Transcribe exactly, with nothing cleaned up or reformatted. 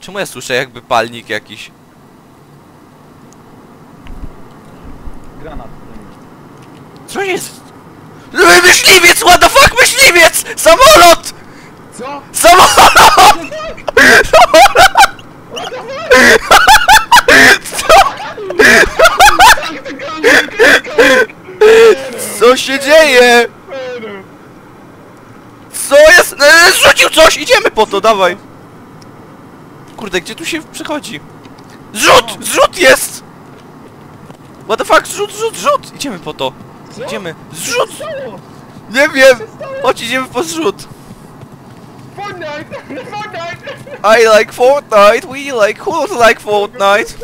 Czemu ja słyszę jakby palnik jakiś? Granat. Co jest? Myśliwiec! What the fuck? Myśliwiec! Samolot! Co? Samolot! Co się dzieje? Co jest? Eee, zrzucił coś! Idziemy po to, dawaj! Kurde, gdzie tu się przechodzi? Zrzut! Zrzut jest! What the fuck? Zrzut, zrzut, zrzut! Idziemy po to! Idziemy! Zrzut! Nie wiem! Chodź, idziemy po zrzut! Fortnite! Fortnite! I like Fortnite! We like... Who like Fortnite?